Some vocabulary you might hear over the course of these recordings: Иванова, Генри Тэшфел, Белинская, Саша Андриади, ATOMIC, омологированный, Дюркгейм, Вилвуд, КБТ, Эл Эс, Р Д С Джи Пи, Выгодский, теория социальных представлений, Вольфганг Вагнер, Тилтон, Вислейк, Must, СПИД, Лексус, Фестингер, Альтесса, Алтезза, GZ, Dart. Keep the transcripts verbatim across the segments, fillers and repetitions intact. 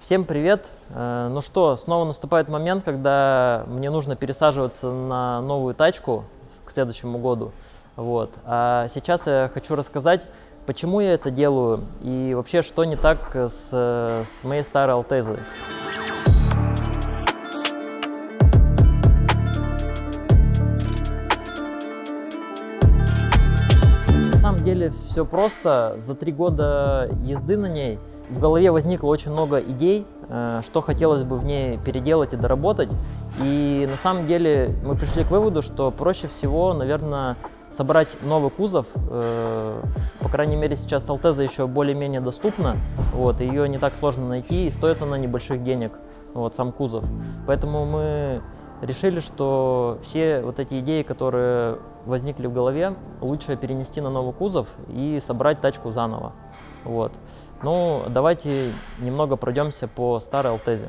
Всем привет! Ну что, снова наступает момент, когда мне нужно пересаживаться на новую тачку к следующему году. Вот. А сейчас я хочу рассказать, почему я это делаю и вообще, что не так с, с моей старой Альтессой. На самом деле все просто. За три года езды на ней в голове возникло очень много идей, что хотелось бы в ней переделать и доработать. И на самом деле мы пришли к выводу, что проще всего, наверное, собрать новый кузов. По крайней мере, сейчас Альтесса еще более-менее доступна, вот, ее не так сложно найти, и стоит она небольших денег, вот, сам кузов. Поэтому мы решили, что все вот эти идеи, которые возникли в голове, лучше перенести на новый кузов и собрать тачку заново. Вот. Ну, давайте немного пройдемся по старой Альтессе.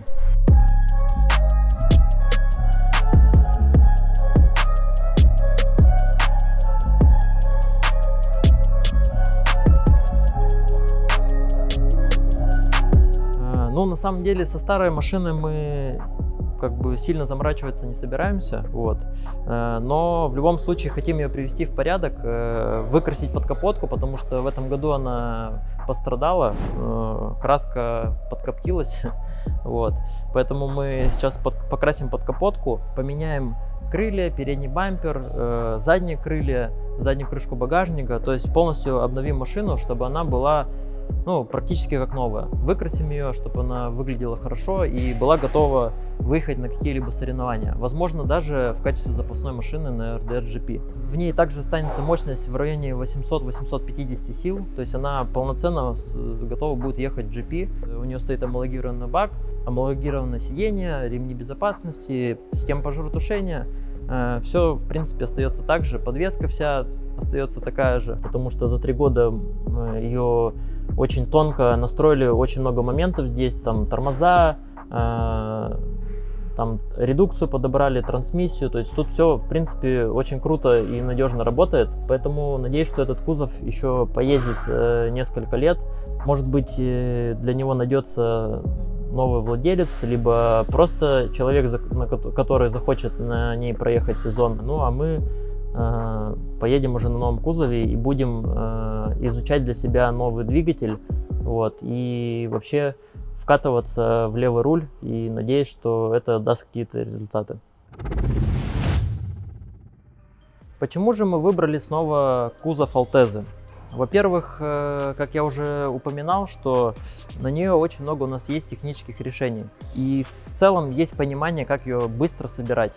Ну, на самом деле, со старой машиной мы как бы сильно заморачиваться не собираемся, вот. Но в любом случае хотим ее привести в порядок, выкрасить подкапотку, потому что в этом году она пострадала, краска подкоптилась, вот. Поэтому мы сейчас под, покрасим подкапотку, поменяем крылья, передний бампер, задние крылья, заднюю крышку багажника, то есть полностью обновим машину, чтобы она была, ну, практически как новая. Выкрасим ее, чтобы она выглядела хорошо и была готова выехать на какие-либо соревнования. Возможно, даже в качестве запасной машины на Р Д С Джи Пи. В ней также останется мощность в районе восемьсот — восемьсот пятьдесят сил. То есть она полноценно готова будет ехать в джи пи. У нее стоит омологированный бак, омологированное сиденье, ремни безопасности, система пожаротушения. Все, в принципе, остается так же. Подвеска вся остается такая же, потому что за три года ее очень тонко настроили, очень много моментов здесь, там тормоза, э, там редукцию подобрали, трансмиссию, то есть тут все, в принципе, очень круто и надежно работает, поэтому надеюсь, что этот кузов еще поездит э, несколько лет, может быть, э, для него найдется новый владелец, либо просто человек, который захочет на ней проехать сезон. Ну, а мы э, поедем уже на новом кузове и будем э, изучать для себя новый двигатель, вот, и вообще вкатываться в левый руль, и надеюсь, что это даст какие-то результаты. Почему же мы выбрали снова кузов Альтессы? Во-первых, как я уже упоминал, что на нее очень много у нас есть технических решений. И в целом есть понимание, как ее быстро собирать.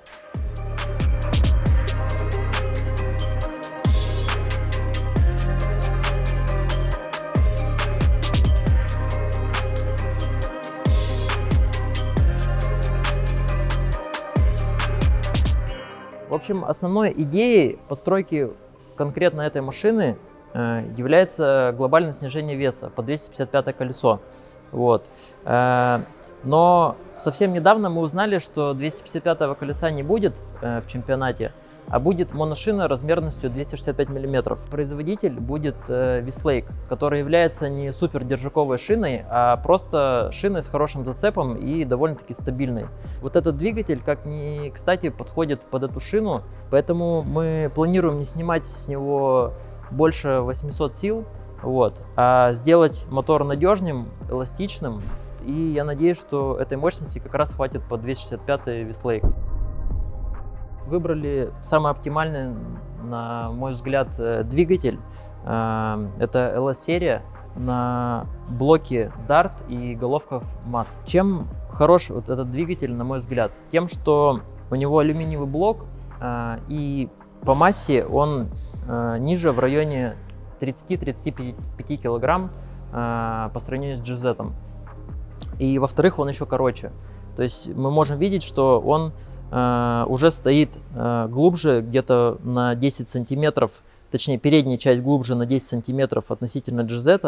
В общем, основной идеей постройки конкретно этой машины является глобальное снижение веса под двести пятьдесят пятое колесо. Вот. Но совсем недавно мы узнали, что двести пятьдесят пятого колеса не будет в чемпионате, а будет моношина размерностью двести шестьдесят пять миллиметров. Производитель будет Вислейк, который является не супердержаковой шиной, а просто шиной с хорошим зацепом и довольно-таки стабильной. Вот этот двигатель, как ни кстати, подходит под эту шину, поэтому мы планируем не снимать с него больше восьмисот сил, вот, а сделать мотор надежным, эластичным, и я надеюсь, что этой мощности как раз хватит под двести шестьдесят пятый Вислейк. Выбрали самый оптимальный, на мой взгляд, двигатель, это Эл Эс серия на блоке Dart и головках Must. Чем хорош вот этот двигатель, на мой взгляд? Тем, что у него алюминиевый блок, и по массе он ниже в районе тридцати — тридцати пяти килограмм э, по сравнению с джи зет. И во-вторых, он еще короче. То есть мы можем видеть, что он э, уже стоит э, глубже, где-то на десять сантиметров, точнее передняя часть глубже на десять сантиметров относительно джи зет.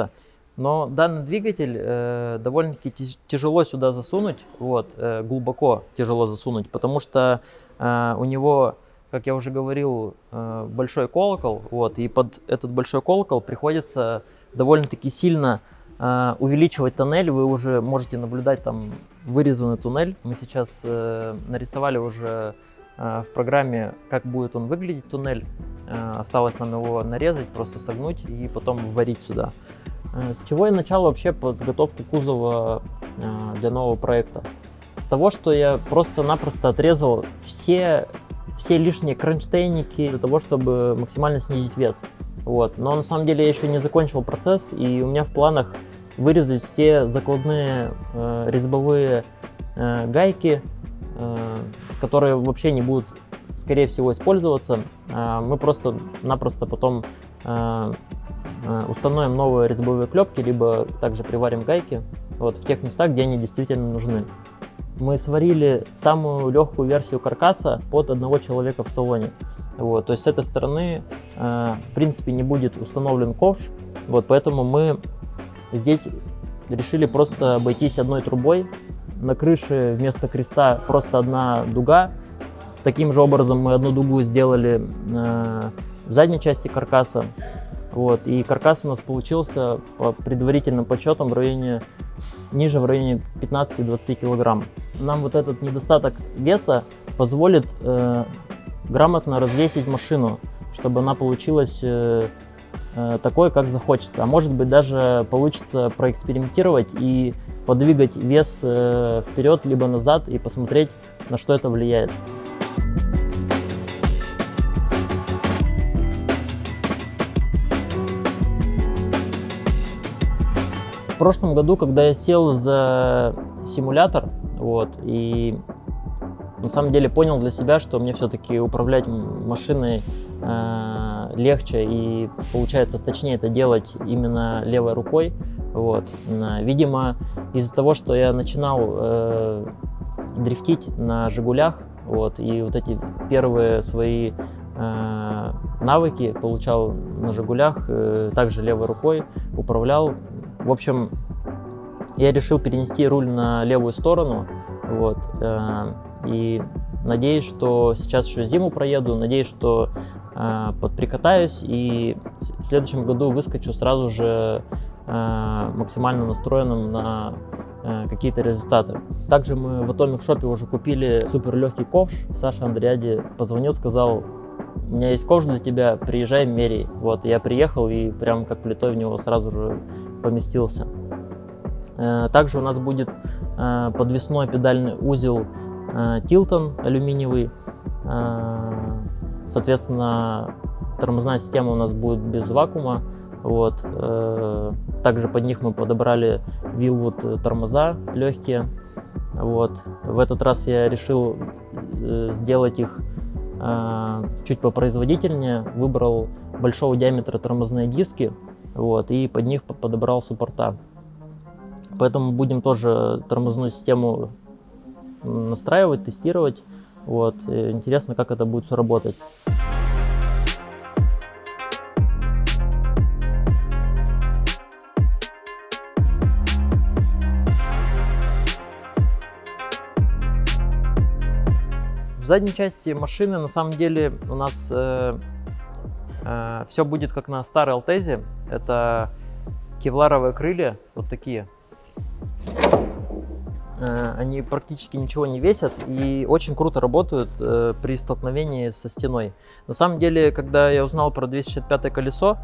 Но данный двигатель э, довольно-таки тяжело сюда засунуть, вот, э, глубоко тяжело засунуть, потому что э, у него, как я уже говорил, большой колокол, вот, и под этот большой колокол приходится довольно-таки сильно э, увеличивать тоннель. Вы уже можете наблюдать там вырезанный туннель. Мы сейчас э, нарисовали уже э, в программе, как будет он выглядеть, туннель. Э, осталось нам его нарезать, просто согнуть и потом варить сюда. Э, с чего я начал вообще подготовку кузова э, для нового проекта? С того, что я просто-напросто отрезал все, все лишние кронштейники для того, чтобы максимально снизить вес. Вот. Но на самом деле я еще не закончил процесс, и у меня в планах вырезать все закладные э, резьбовые э, гайки, э, которые вообще не будут, скорее всего, использоваться. Э, мы просто-напросто потом э, установим новые резьбовые клепки, либо также приварим гайки вот, в тех местах, где они действительно нужны. Мы сварили самую легкую версию каркаса под одного человека в салоне. Вот, то есть с этой стороны, э, в принципе, не будет установлен ковш. Вот, поэтому мы здесь решили просто обойтись одной трубой. На крыше вместо креста просто одна дуга. Таким же образом мы одну дугу сделали э, в задней части каркаса. Вот, и каркас у нас получился по предварительным подсчетам в районе, ниже в районе пятнадцати-двадцати килограмм. Нам вот этот недостаток веса позволит э, грамотно развесить машину, чтобы она получилась э, э, такой, как захочется. А может быть, даже получится проэкспериментировать и подвигать вес э, вперед либо назад и посмотреть, на что это влияет. В прошлом году, когда я сел за симулятор, вот, и на самом деле понял для себя, что мне все-таки управлять машиной э, легче и получается точнее это делать именно левой рукой. Вот. Видимо, из-за того, что я начинал э, дрифтить на «Жигулях», вот, и вот эти первые свои э, навыки получал на «Жигулях», э, также левой рукой управлял. В общем, я решил перенести руль на левую сторону, вот, э, и надеюсь, что сейчас еще зиму проеду, надеюсь, что э, подприкатаюсь и в следующем году выскочу сразу же э, максимально настроенным на э, какие-то результаты. Также мы в атомик шопе уже купили суперлегкий ковш. Саша Андриади позвонил, сказал: у меня есть ковш для тебя, приезжай, меряй. Вот, я приехал и прям как влитой в него сразу же поместился. Также у нас будет подвесной педальный узел Тилтон алюминиевый. Соответственно, тормозная система у нас будет без вакуума. Вот. Также под них мы подобрали Вилвуд тормоза легкие. Вот. В этот раз я решил сделать их чуть попроизводительнее, выбрал большого диаметра тормозные диски, вот, и под них подобрал суппорта. Поэтому будем тоже тормозную систему настраивать, тестировать. Вот. Интересно, как это будет все работать. В задней части машины на самом деле у нас э, э, все будет как на старой Альтеззе. Это кевларовые крылья, вот такие. Э, они практически ничего не весят и очень круто работают э, при столкновении со стеной. На самом деле, когда я узнал про двести шестьдесят пятое колесо,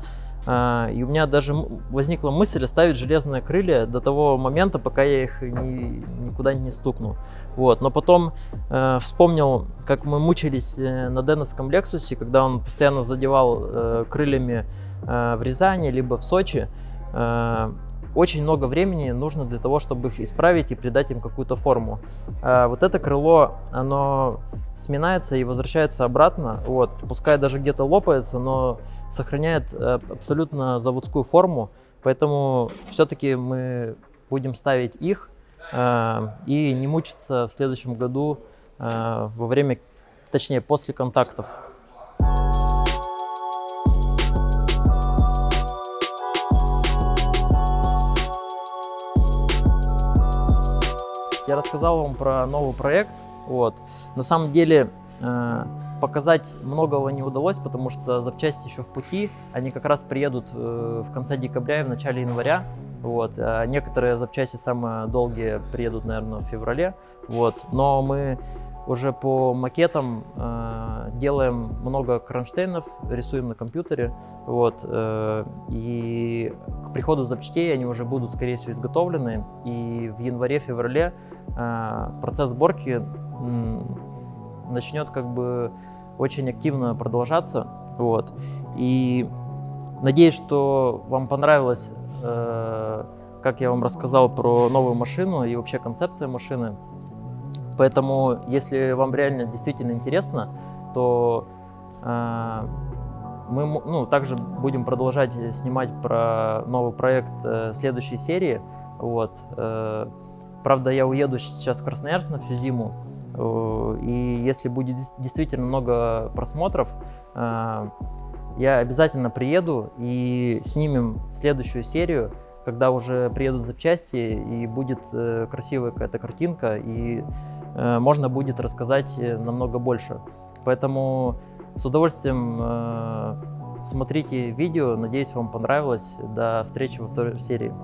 э, и у меня даже возникла мысль оставить железные крылья до того момента, пока я их не... куда-нибудь не стукну. Вот. Но потом э, вспомнил, как мы мучились э, на Деновском Лексусе, когда он постоянно задевал э, крыльями э, в Рязани, либо в Сочи. Э, очень много времени нужно для того, чтобы их исправить и придать им какую-то форму. Э, вот это крыло, оно сминается и возвращается обратно. Вот. Пускай даже где-то лопается, но сохраняет э, абсолютно заводскую форму. Поэтому все-таки мы будем ставить их и не мучиться в следующем году во время, точнее, после контактов. Я рассказал вам про новый проект. Вот. На самом деле показать многого не удалось, потому что запчасти еще в пути. Они как раз приедут в конце декабря и в начале января. Вот. А некоторые запчасти самые долгие приедут, наверное, в феврале. Вот. Но мы уже по макетам э, делаем много кронштейнов, рисуем на компьютере. Вот, э, и к приходу запчастей они уже будут, скорее всего, изготовлены. И в январе-феврале э, процесс сборки э, начнет как бы очень активно продолжаться. Вот. И надеюсь, что вам понравилось, э, как я вам рассказал про новую машину и вообще концепция машины. Поэтому, если вам реально действительно интересно, то э, мы ну, также будем продолжать снимать про новый проект э, следующей серии. Вот. Э, правда, я уеду сейчас в Красноярск на всю зиму, э, и если будет действительно много просмотров, э, я обязательно приеду и снимем следующую серию, когда уже приедут запчасти и будет э, красивая какая-то картинка, и э, можно будет рассказать намного больше. Поэтому с удовольствием э, смотрите видео, надеюсь, вам понравилось. До встречи во второй серии.